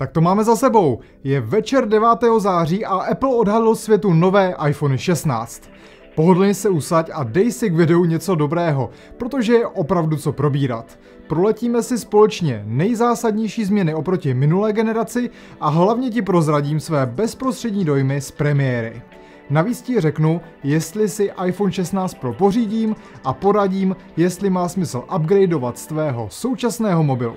Tak to máme za sebou. Je večer 9. září a Apple odhalil světu nové iPhone 16. Pohodlně se usaď a dej si k videu něco dobrého, protože je opravdu co probírat. Proletíme si společně nejzásadnější změny oproti minulé generaci a hlavně ti prozradím své bezprostřední dojmy z premiéry. Navíc ti řeknu, jestli si iPhone 16 Pro pořídím a poradím, jestli má smysl upgradeovat z tvého současného mobilu.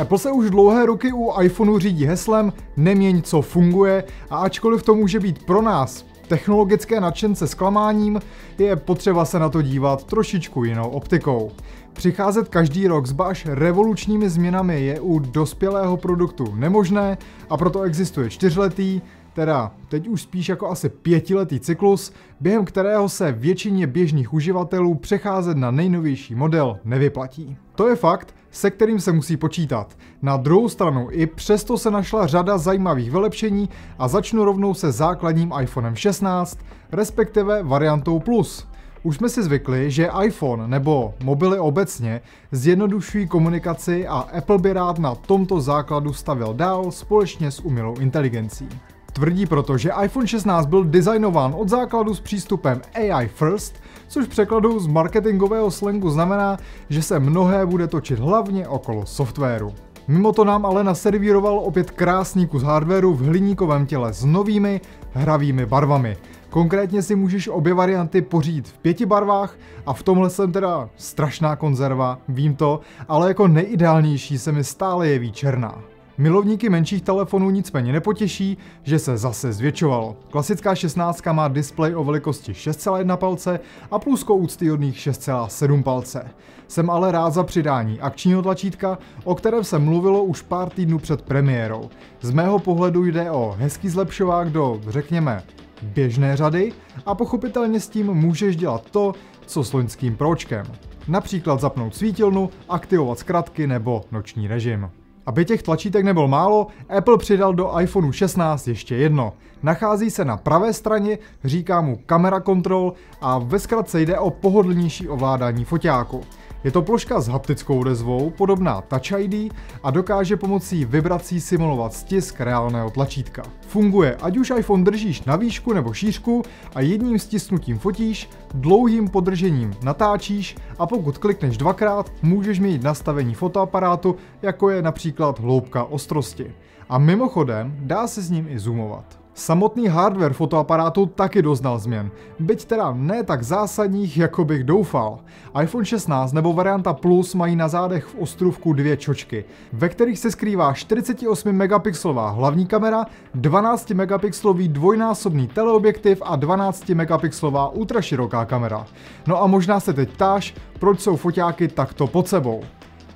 Apple se už dlouhé roky u iPhoneu řídí heslem neměň, co funguje, a ačkoliv to může být pro nás, technologické nadšence, zklamáním, je potřeba se na to dívat trošičku jinou optikou. Přicházet každý rok s ba až revolučními změnami je u dospělého produktu nemožné, a proto existuje čtyřletý, teda teď už spíš jako asi pětiletý cyklus, během kterého se většině běžných uživatelů přecházet na nejnovější model nevyplatí. To je fakt, se kterým se musí počítat. Na druhou stranu i přesto se našla řada zajímavých vylepšení a začnu rovnou se základním iPhonem 16, respektive variantou Plus. Už jsme si zvykli, že iPhone nebo mobily obecně zjednodušují komunikaci a Apple by rád na tomto základu stavěl dál společně s umělou inteligencí. Tvrdí proto, že iPhone 16 byl designován od základu s přístupem AI first, což v překladu z marketingového slangu znamená, že se mnohé bude točit hlavně okolo softwaru. Mimo to nám ale naservíroval opět krásný kus hardwaru v hliníkovém těle s novými hravými barvami. Konkrétně si můžeš obě varianty pořídit v 5 barvách a v tomhle jsem teda strašná konzerva, vím to, ale jako nejideálnější se mi stále jeví černá. Milovníky menších telefonů nicméně nepotěší, že se zase zvětšovalo. Klasická 16 má displej o velikosti 6,1 palce a plusko úctyhodných 6,7 palce. Jsem ale rád za přidání akčního tlačítka, o kterém se mluvilo už pár týdnů před premiérou. Z mého pohledu jde o hezký zlepšovák do, řekněme, běžné řady a pochopitelně s tím můžeš dělat to, co s loňským Pročkem. Například zapnout svítilnu, aktivovat zkratky nebo noční režim. Aby těch tlačítek nebylo málo, Apple přidal do iPhoneu 16 ještě jedno. Nachází se na pravé straně, říká mu kamera control a ve zkratce jde o pohodlnější ovládání foťáku. Je to ploška s haptickou odezvou, podobná Touch ID, a dokáže pomocí vibrací simulovat stisk reálného tlačítka. Funguje, ať už iPhone držíš na výšku nebo šířku a jedním stisknutím fotíš, dlouhým podržením natáčíš a pokud klikneš dvakrát, můžeš měnit nastavení fotoaparátu, jako je například hloubka ostrosti. A mimochodem, dá se s ním i zoomovat. Samotný hardware fotoaparátu taky doznal změn, byť teda ne tak zásadních, jako bych doufal. iPhone 16 nebo varianta Plus mají na zádech v ostrůvku 2 čočky, ve kterých se skrývá 48-megapixelová hlavní kamera, 12-megapixelový dvojnásobný teleobjektiv a 12-megapixelová ultraširoká kamera. No a možná se teď ptáš, proč jsou foťáky takto pod sebou.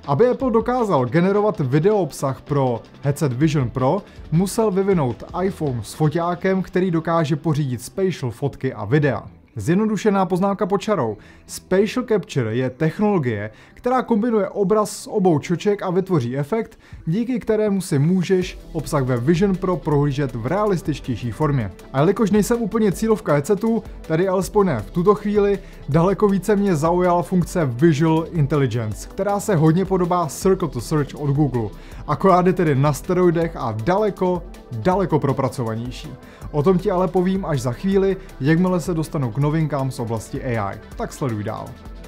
Aby Apple dokázal generovat videoobsah pro headset Vision Pro, musel vyvinout iPhone s foťákem, který dokáže pořídit spatial fotky a videa. Zjednodušená poznámka pod čarou. Spatial Capture je technologie, která kombinuje obraz z obou čoček a vytvoří efekt, díky kterému si můžeš obsah ve Vision Pro prohlížet v realističtější formě. A jelikož nejsem úplně cílovka headsetu, tady alespoň ne v tuto chvíli, daleko více mě zaujala funkce Visual Intelligence, která se hodně podobá Circle to Search od Google. Akorát je tedy na steroidech a daleko propracovanější. O tom ti ale povím až za chvíli, jakmile se dostanu k novinkám z oblasti AI. Tak sleduj dál.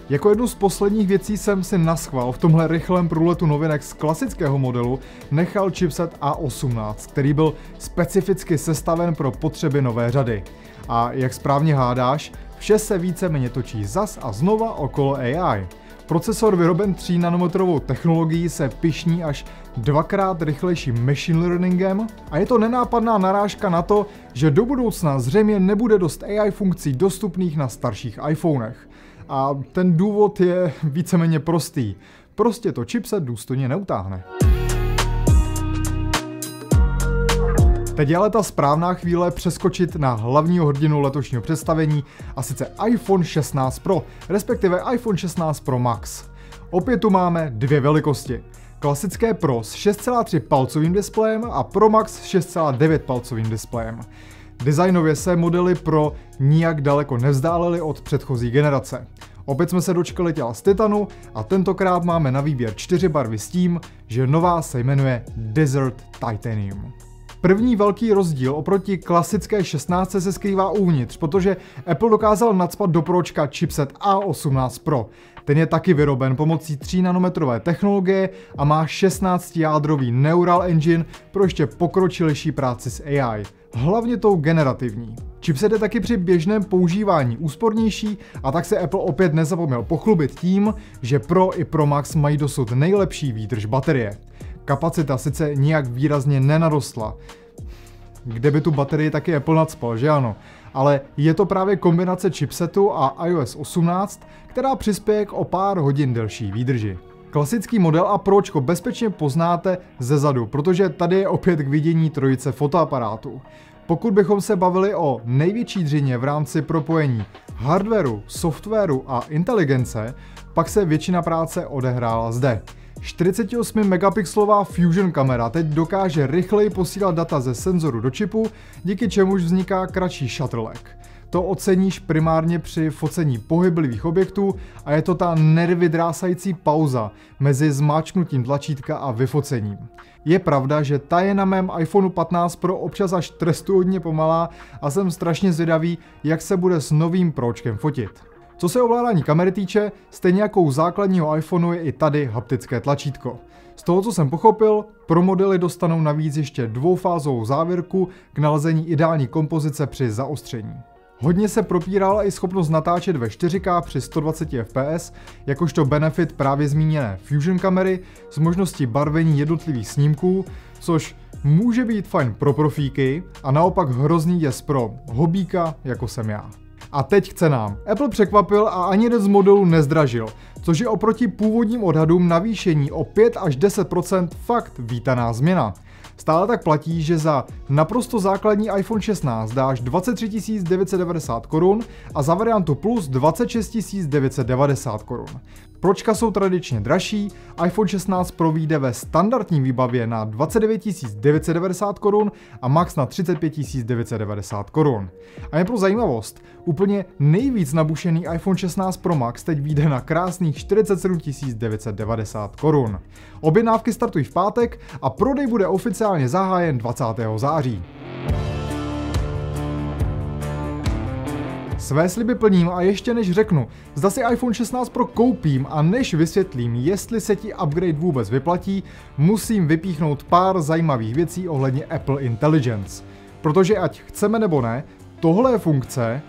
Jako jednu z posledních věcí jsem si naschvál v tomhle rychlém průletu novinek z klasického modelu nechal chipset A18, který byl specificky sestaven pro potřeby nové řady. A jak správně hádáš, vše se víceméně točí zas a znova okolo AI. Procesor vyroben 3nanometrovou technologií se pyšní až 2x rychlejším machine learningem a je to nenápadná narážka na to, že do budoucna zřejmě nebude dost AI funkcí dostupných na starších iPhonech. A ten důvod je víceméně prostý. Prostě to chipset důstojně neutáhne. Teď je ale ta správná chvíle přeskočit na hlavního hrdinu letošního představení, a sice iPhone 16 Pro, respektive iPhone 16 Pro Max. Opět tu máme dvě velikosti. Klasické Pro s 6,3 palcovým displejem a Pro Max s 6,9 palcovým displejem. Designově se modely Pro nijak daleko nevzdálily od předchozí generace. Opět jsme se dočkali těla z titanu a tentokrát máme na výběr 4 barvy s tím, že nová se jmenuje Desert Titanium. První velký rozdíl oproti klasické 16 se skrývá uvnitř, protože Apple dokázal nacpat do pročka chipset A18 Pro. Ten je taky vyroben pomocí 3nanometrové technologie a má 16-jádrový Neural Engine pro ještě pokročilejší práci s AI, hlavně tou generativní. Chipset je taky při běžném používání úspornější, a tak se Apple opět nezapomněl pochlubit tím, že Pro i Pro Max mají dosud nejlepší výdrž baterie. Kapacita sice nijak výrazně nenarostla, kde by tu baterii taky Apple nacpal, že ano? Ale je to právě kombinace chipsetu a iOS 18, která přispěje k o pár hodin delší výdrži. Klasický model a Pročko bezpečně poznáte ze zadu, protože tady je opět k vidění trojice fotoaparátů. Pokud bychom se bavili o největší dřině v rámci propojení hardwaru, softwaru a inteligence, pak se většina práce odehrála zde. 48-megapixelová Fusion kamera teď dokáže rychleji posílat data ze senzoru do čipu, díky čemuž vzniká kratší šatrlek. To oceníš primárně při focení pohyblivých objektů a je to ta nervy drásající pauza mezi zmáčknutím tlačítka a vyfocením. Je pravda, že ta je na mém iPhoneu 15 Pro občas až trestuhodně pomalá a jsem strašně zvědavý, jak se bude s novým Pročkem fotit. Co se ovládání kamery týče, stejně jako u základního iPhoneu je i tady haptické tlačítko. Z toho, co jsem pochopil, pro modely dostanou navíc ještě dvoufázovou závěrku k nalezení ideální kompozice při zaostření. Hodně se propírala i schopnost natáčet ve 4K při 120 fps, jakožto benefit právě zmíněné Fusion kamery s možností barvení jednotlivých snímků, což může být fajn pro profíky a naopak hrozný děs pro hobíka, jako jsem já. A teď k cenám. Apple překvapil a ani jeden z modelů nezdražil, což je oproti původním odhadům navýšení o 5 až 10% fakt vítaná změna. Stále tak platí, že za naprosto základní iPhone 16 dáš 23 990 korun a za variantu Plus 26 990 korun. Pročka jsou tradičně dražší, iPhone 16 Pro vyjde ve standardní výbavě na 29 990 korun a Max na 35 990 korun. A jen pro zajímavost, úplně nejvíc nabušený iPhone 16 Pro Max teď vyjde na krásných 47 990 korun. Objednávky startují v pátek a prodej bude oficiálně zahájen 20. září. Své sliby plním a ještě než řeknu, zda si iPhone 16 Pro koupím a než vysvětlím, jestli se ti upgrade vůbec vyplatí, musím vypíchnout pár zajímavých věcí ohledně Apple Intelligence. Protože ať chceme nebo ne, tohle je funkce,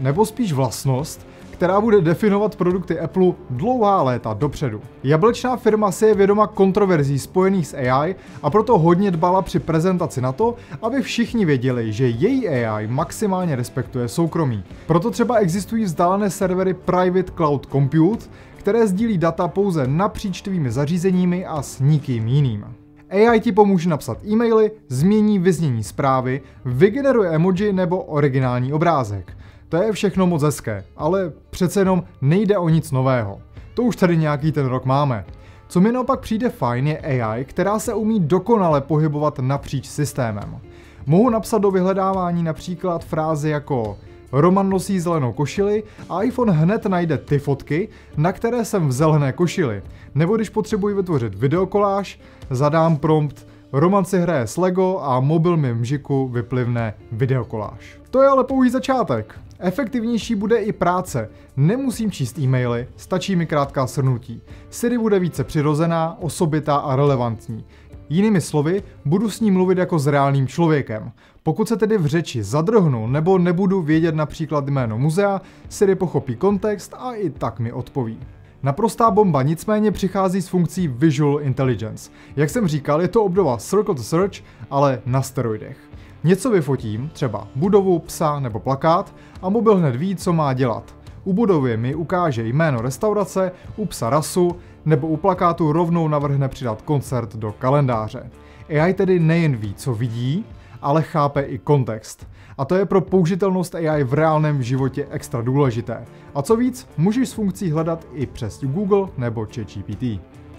nebo spíš vlastnost, která bude definovat produkty Apple dlouhá léta dopředu. Jablečná firma si je vědoma kontroverzí spojených s AI a proto hodně dbala při prezentaci na to, aby všichni věděli, že její AI maximálně respektuje soukromí. Proto třeba existují vzdálené servery Private Cloud Compute, které sdílí data pouze napříč tvými zařízeními a s nikým jiným. AI ti pomůže napsat e-maily, změní vyznění zprávy, vygeneruje emoji nebo originální obrázek. To je všechno moc hezké, ale přece jenom nejde o nic nového. To už tady nějaký ten rok máme. Co mi naopak přijde fajn je AI, která se umí dokonale pohybovat napříč systémem. Mohu napsat do vyhledávání například frázi jako Roman nosí zelenou košili a iPhone hned najde ty fotky, na které jsem v zelené košili. Nebo když potřebuji vytvořit videokoláž, zadám prompt Roman si hraje s LEGO a mobil mi v mžiku vyplivne videokoláž. To je ale pouhý začátek. Efektivnější bude i práce. Nemusím číst e-maily, stačí mi krátká shrnutí. Siri bude více přirozená, osobitá a relevantní. Jinými slovy, budu s ním mluvit jako s reálným člověkem. Pokud se tedy v řeči zadrhnu nebo nebudu vědět například jméno muzea, Siri pochopí kontext a i tak mi odpoví. Naprostá bomba nicméně přichází s funkcí Visual Intelligence. Jak jsem říkal, je to obdoba Circle to Search, ale na steroidech. Něco vyfotím, třeba budovu, psa nebo plakát, a mobil hned ví, co má dělat. U budovy mi ukáže jméno restaurace, u psa rasu, nebo u plakátu rovnou navrhne přidat koncert do kalendáře. AI tedy nejen ví, co vidí, ale chápe i kontext. A to je pro použitelnost AI v reálném životě extra důležité. A co víc, můžeš s funkcí hledat i přes Google nebo GPT.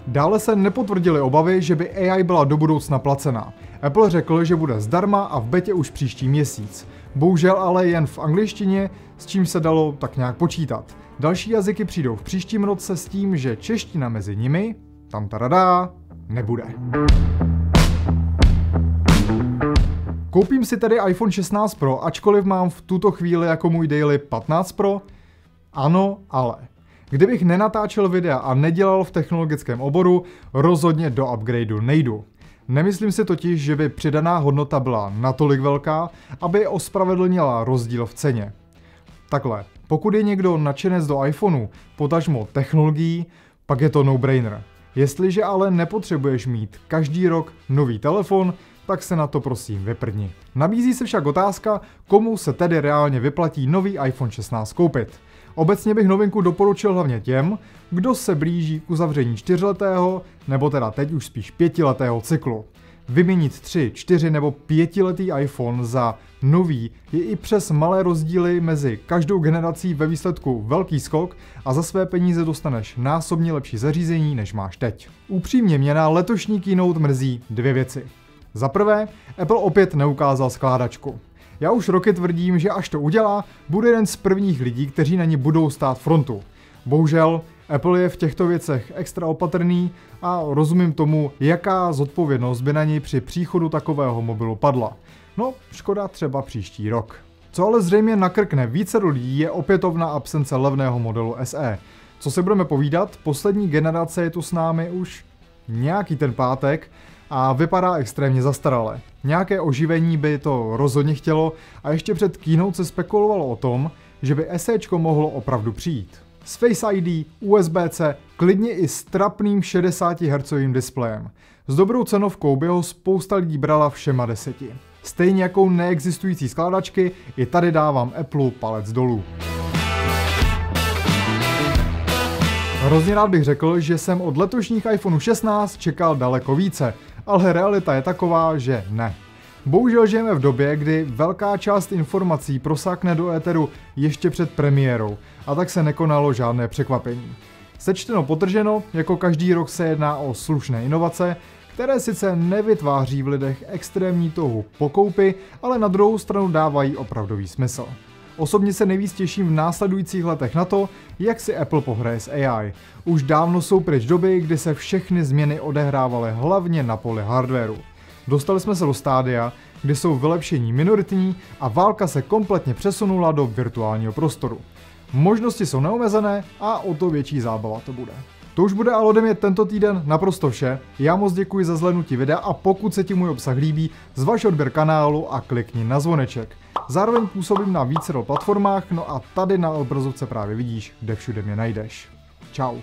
Dále se nepotvrdily obavy, že by AI byla do budoucna placená. Apple řekl, že bude zdarma a v betě už příští měsíc. Bohužel ale jen v angličtině, s čím se dalo tak nějak počítat. Další jazyky přijdou v příštím roce s tím, že čeština mezi nimi, tam tadadá, nebude. Koupím si tedy iPhone 16 Pro, ačkoliv mám v tuto chvíli jako můj daily 15 Pro? Ano, ale. Kdybych nenatáčel videa a nedělal v technologickém oboru, rozhodně do upgradeu nejdu. Nemyslím si totiž, že by přidaná hodnota byla natolik velká, aby ospravedlnila rozdíl v ceně. Takhle, pokud je někdo nadšenec do iPhoneu, potažmo technologií, pak je to no-brainer. Jestliže ale nepotřebuješ mít každý rok nový telefon, tak se na to prosím vyprdni. Nabízí se však otázka, komu se tedy reálně vyplatí nový iPhone 16 koupit. Obecně bych novinku doporučil hlavně těm, kdo se blíží k uzavření 4letého, nebo teda teď už spíš 5letého cyklu. Vyměnit 3, 4 nebo 5letý iPhone za nový je i přes malé rozdíly mezi každou generací ve výsledku velký skok a za své peníze dostaneš násobně lepší zařízení, než máš teď. Upřímně mě na letošní keynote mrzí dvě věci. Za prvé, Apple opět neukázal skládačku. Já už roky tvrdím, že až to udělá, bude jeden z prvních lidí, kteří na ní budou stát frontu. Bohužel, Apple je v těchto věcech extra opatrný a rozumím tomu, jaká zodpovědnost by na něj při příchodu takového mobilu padla. No, škoda třeba příští rok. Co ale zřejmě nakrkne vícero lidí je opětovná absence levného modelu SE. Co si budeme povídat, poslední generace je tu s námi už nějaký ten pátek a vypadá extrémně zastarale. Nějaké oživení by to rozhodně chtělo a ještě před keynote se spekulovalo o tom, že by SEčko mohlo opravdu přijít. S Face ID, USB-C, klidně i s trapným 60 Hz displejem. S dobrou cenovkou by ho spousta lidí brala všema 10. Stejně jako neexistující skládačky, i tady dávám Apple palec dolů. Hrozně rád bych řekl, že jsem od letošních iPhone 16 čekal daleko více, ale realita je taková, že ne. Bohužel žijeme v době, kdy velká část informací prosákne do éteru ještě před premiérou a tak se nekonalo žádné překvapení. Sečteno potrženo, jako každý rok se jedná o slušné inovace, které sice nevytváří v lidech extrémní touhu po koupi, ale na druhou stranu dávají opravdový smysl. Osobně se nejvíc těším v následujících letech na to, jak si Apple pohraje s AI. Už dávno jsou pryč doby, kdy se všechny změny odehrávaly hlavně na poli hardwareu. Dostali jsme se do stádia, kdy jsou vylepšení minoritní a válka se kompletně přesunula do virtuálního prostoru. Možnosti jsou neomezené a o to větší zábava to bude. To už bude ale ode mě tento týden naprosto vše. Já moc děkuji za zhlédnutí videa a pokud se ti můj obsah líbí, zvaž odběr kanálu a klikni na zvoneček. Zároveň působím na vícero platformách, no a tady na obrazovce právě vidíš, kde všude mě najdeš. Čau.